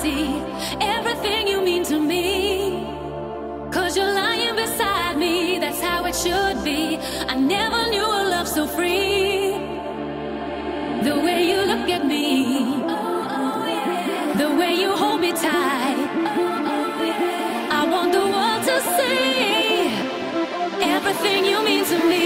see everything you mean to me, 'cause you're lying beside me, that's how it should be. I never knew a love so free. The way you look at me, the way you hold me tight, I want the world to see everything you mean to me.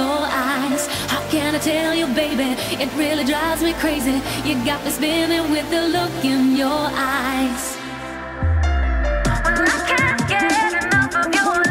Your eyes, well, I can't get enough of your